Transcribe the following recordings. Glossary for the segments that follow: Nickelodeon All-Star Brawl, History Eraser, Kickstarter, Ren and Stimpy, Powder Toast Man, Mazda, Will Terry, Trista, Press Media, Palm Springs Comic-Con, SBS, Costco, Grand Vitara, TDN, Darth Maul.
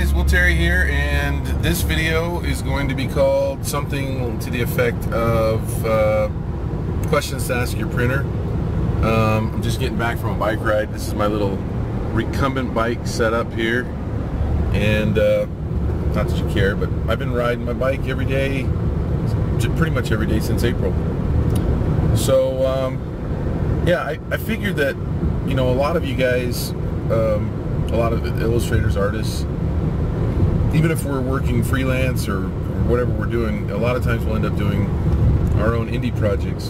guys, Will Terry here, and this video is going to be called something to the effect of questions to ask your printer. I'm just getting back from a bike ride. This is my little recumbent bike set up here, and not that you care, but I've been riding my bike every day, pretty much every day since April. So yeah, I figured that, you know, a lot of you guys, a lot of illustrators, artists, even if we're working freelance or whatever we're doing, a lot of times we'll end up doing our own indie projects,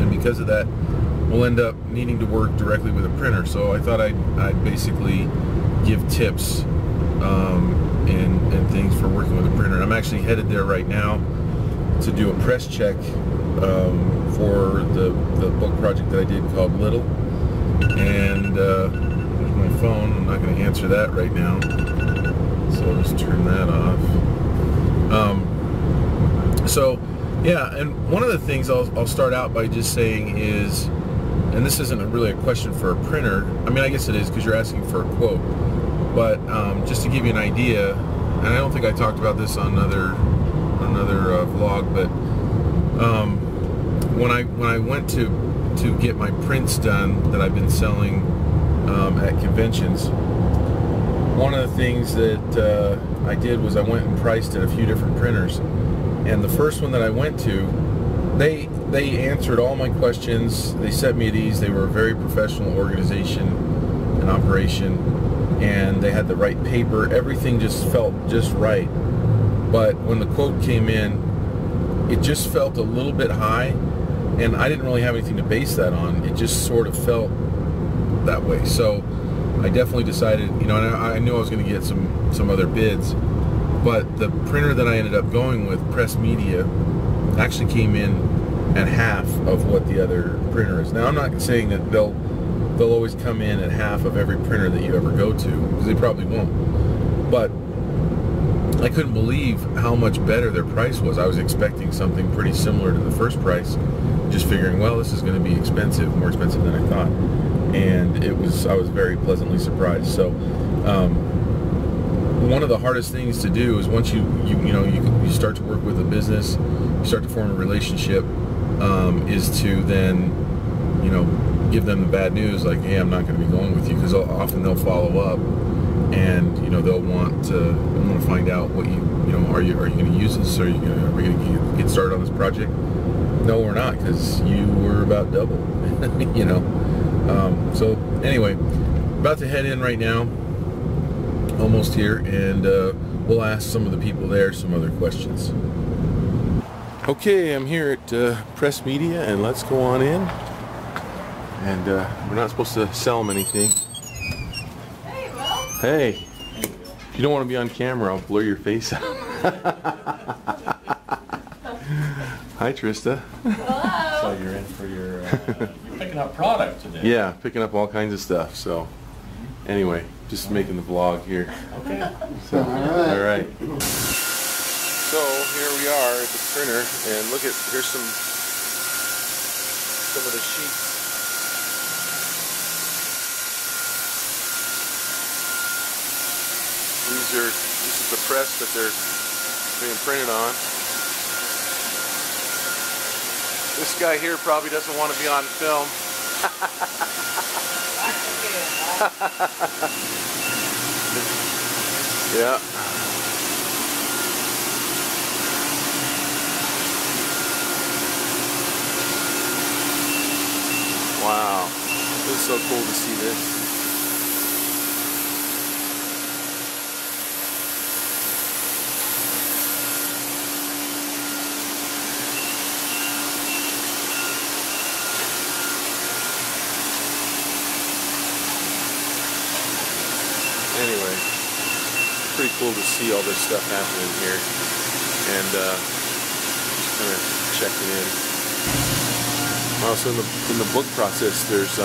and because of that we'll end up needing to work directly with a printer. So I thought I'd basically give tips and things for working with a printer. And I'm actually headed there right now to do a press check for the book project that I did called Little, and there's my phone. I'm not going to answer that right now, so I'll just turn that off. So yeah, and one of the things I'll start out by just saying is, and this isn't really a question for a printer, I mean, I guess it is because you're asking for a quote, but just to give you an idea, and I don't think I talked about this on another vlog, but when I went to get my prints done that I've been selling at conventions, one of the things that I did was I went and priced at a few different printers, and the first one that I went to, they answered all my questions. They sent me at ease. They were a very professional organization and operation, and they had the right paper. Everything just felt just right. But when the quote came in, it just felt a little bit high, and I didn't really have anything to base that on. It just sort of felt that way. So I definitely decided, you know, and I knew I was going to get some other bids, but the printer that I ended up going with, Press Media, actually came in at half of what the other printer is. Now, I'm not saying that they'll always come in at half of every printer that you ever go to, because they probably won't, but I couldn't believe how much better their price was. I was expecting something pretty similar to the first price, just figuring, well, this is going to be expensive, more expensive than I thought, and it was. I was very pleasantly surprised. So, one of the hardest things to do is once you start to work with a business, you start to form a relationship, is to then, you know, give them the bad news, like, hey, I'm not going to be going with you, because often they'll follow up. And you know, they'll want to find out what you know, are you going to use this, or are we going to get started on this project? No, we're not, because you were about double. You know, so anyway, about to head in right now, almost here, and we'll ask some of the people there some other questions. Okay, I'm here at Press Media, and let's go on in. And we're not supposed to sell them anything. Hey, if you don't want to be on camera, I'll blur your face out. Hi, Trista. Hello. So you're in for your, you're picking up product today. Yeah, picking up all kinds of stuff. So anyway, just making the vlog here. Okay. So, all right. So here we are at the printer, and look at, here's some of the sheets. This is the press that they're being printed on. This guy here probably doesn't want to be on film. Yeah. Wow. This is so cool to see this. Anyway, pretty cool to see all this stuff happening here, and just kind of checking in. Also, in the book process, there's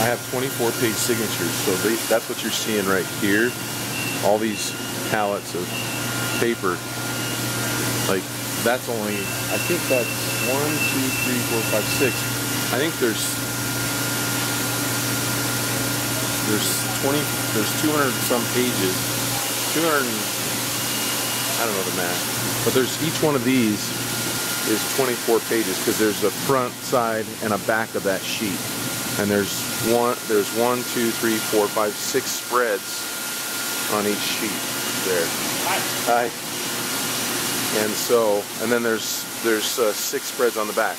I have 24-page signatures, so that's what you're seeing right here. All these pallets of paper, like that's only, I think that's 1, 2, 3, 4, 5, 6. I think there's there's 200 some pages, 200, I don't know the math, but there's each one of these is 24 pages because there's a front, side, and a back of that sheet. And there's one, two, three, four, five, six spreads on each sheet there. Hi. Hi. And so, and then there's six spreads on the back.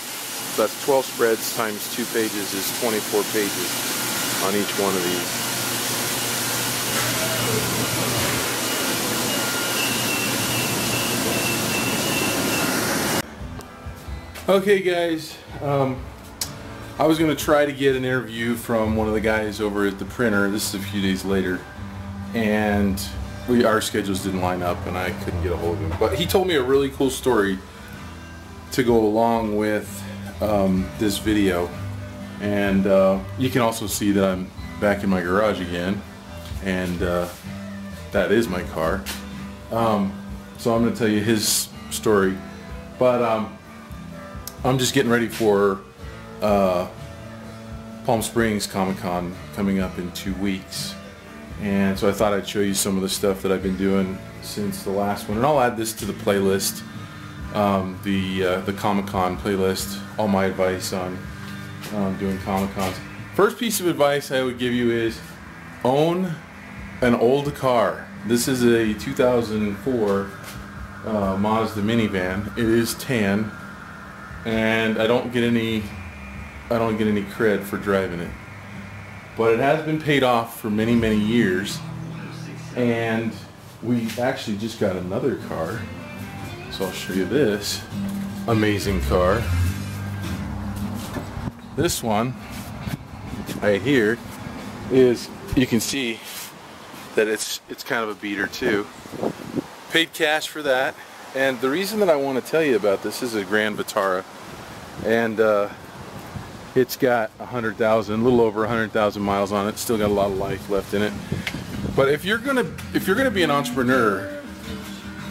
So that's 12 spreads times 2 pages is 24 pages on each one of these. Okay guys, I was going to try to get an interview from one of the guys over at the printer. This is a few days later, and our schedules didn't line up and I couldn't get a hold of him. But he told me a really cool story to go along with this video, and you can also see that I'm back in my garage again, and that is my car. So I'm going to tell you his story, but I'm just getting ready for Palm Springs Comic-Con coming up in 2 weeks, and so I thought I'd show you some of the stuff that I've been doing since the last one, and I'll add this to the playlist. The Comic-Con playlist, all my advice on doing Comic-Cons. First piece of advice I would give you is own an old car. This is a 2004 Mazda minivan. It is tan, and I don't get any cred for driving it, but it has been paid off for many, many years, and we actually just got another car. So I'll show you this amazing car. This one right here is, you can see that it's kind of a beater too. Paid cash for that, and the reason that I want to tell you about this is a Grand Vitara, and it's got 100,000, a little over 100,000 miles on it. Still got a lot of life left in it. But if you're gonna be an entrepreneur,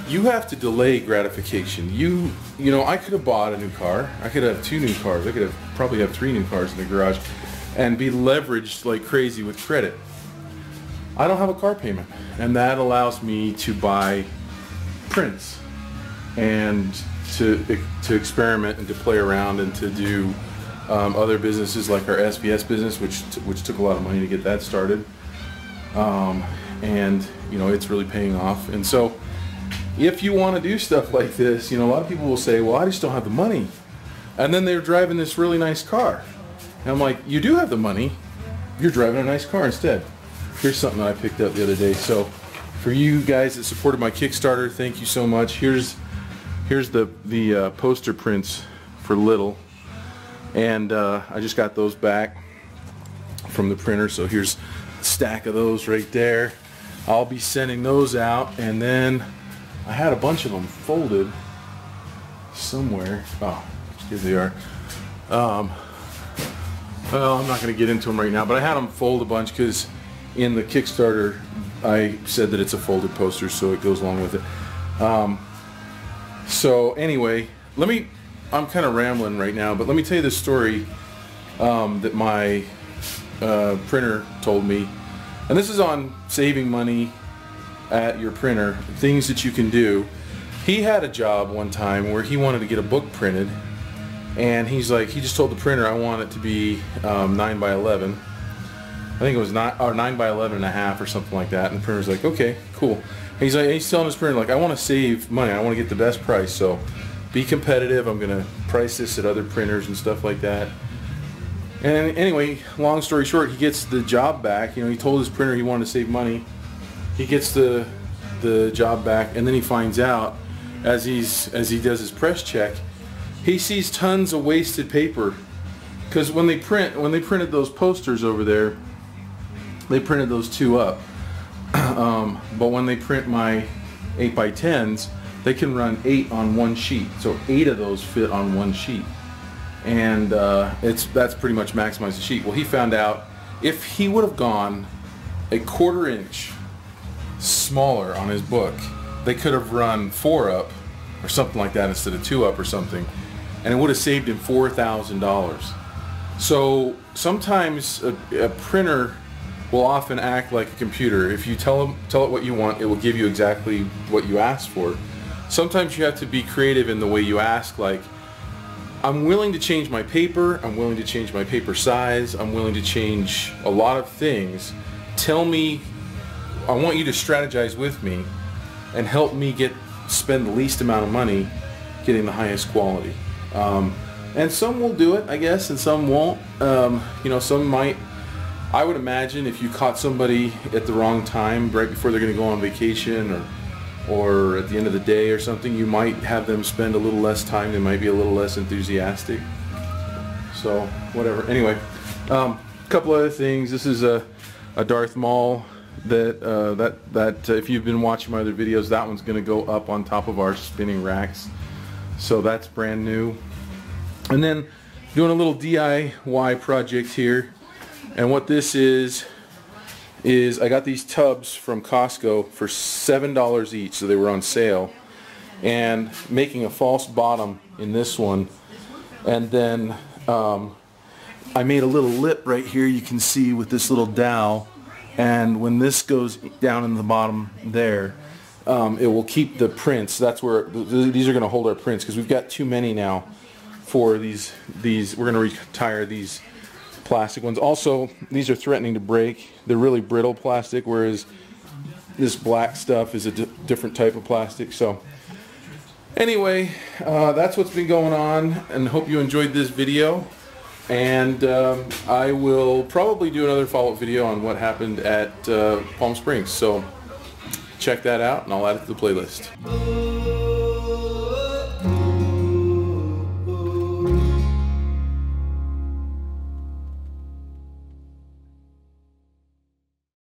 you have to delay gratification. You know, I could have bought a new car. I could have 2 new cars. I could have probably have 3 new cars in the garage and be leveraged like crazy with credit. I don't have a car payment, and that allows me to buy prints and to experiment and to play around and to do other businesses like our SBS business, which took a lot of money to get that started. And you know, it's really paying off. And so if you want to do stuff like this, you know, a lot of people will say, well, I just don't have the money. And then they're driving this really nice car. And I'm like, you do have the money. You're driving a nice car instead. Here's something that I picked up the other day. So for you guys that supported my Kickstarter, thank you so much. Here's the poster prints for Little. And I just got those back from the printer. So here's a stack of those right there. I'll be sending those out, and then I had a bunch of them folded somewhere. Oh, here they are. Well, I'm not going to get into them right now, but I had them fold a bunch because in the Kickstarter I said that it's a folded poster, so it goes along with it. So anyway, I'm kind of rambling right now, but let me tell you the story that my printer told me. And this is on saving money at your printer, things that you can do. He had a job one time where he wanted to get a book printed, and he's like, he just told the printer, I want it to be 9 by 11. I think it was 9 by 11 and a half or something like that, and the printer's like, okay, cool. And he's like, he's telling his printer, like, I want to save money, I want to get the best price, so be competitive, I'm gonna price this at other printers and stuff like that. And anyway, long story short, he gets the job back. You know, he told his printer he wanted to save money. He gets the job back, and then he finds out as he does his press check, he sees tons of wasted paper, because when they printed those posters over there, they printed those 2 up. But when they print my 8 by 10s, they can run 8 on 1 sheet, so 8 of those fit on 1 sheet, and that's pretty much maximized the sheet. Well, he found out if he would have gone a 1/4 inch smaller on his book, they could have run 4 up or something like that instead of 2 up or something, and it would have saved him $4,000. So sometimes a printer will often act like a computer. If you tell it what you want, it will give you exactly what you ask for. Sometimes you have to be creative in the way you ask, like, I'm willing to change my paper, I'm willing to change my paper size, I'm willing to change a lot of things. Tell me, I want you to strategize with me and help me spend the least amount of money getting the highest quality. And some will do it, I guess, and some won't. You know, some might. I would imagine if you caught somebody at the wrong time, right before they're going to go on vacation, or at the end of the day or something, you might have them spend a little less time. They might be a little less enthusiastic. So whatever. Anyway, a couple other things. This is a Darth Maul that if you've been watching my other videos, that one's going to go up on top of our spinning racks. So that's brand new. And then doing a little DIY project here. And what this is I got these tubs from Costco for $7 each, so they were on sale. And making a false bottom in this one. And then I made a little lip right here, you can see, with this little dowel. And when this goes down in the bottom there, it will keep the prints. That's where, these are going to hold our prints, because we've got too many now for these. We're going to retire these plastic ones. Also, these are threatening to break. They're really brittle plastic, whereas this black stuff is a different type of plastic. So anyway, that's what's been going on, and hope you enjoyed this video. And I will probably do another follow-up video on what happened at Palm Springs. So check that out, and I'll add it to the playlist.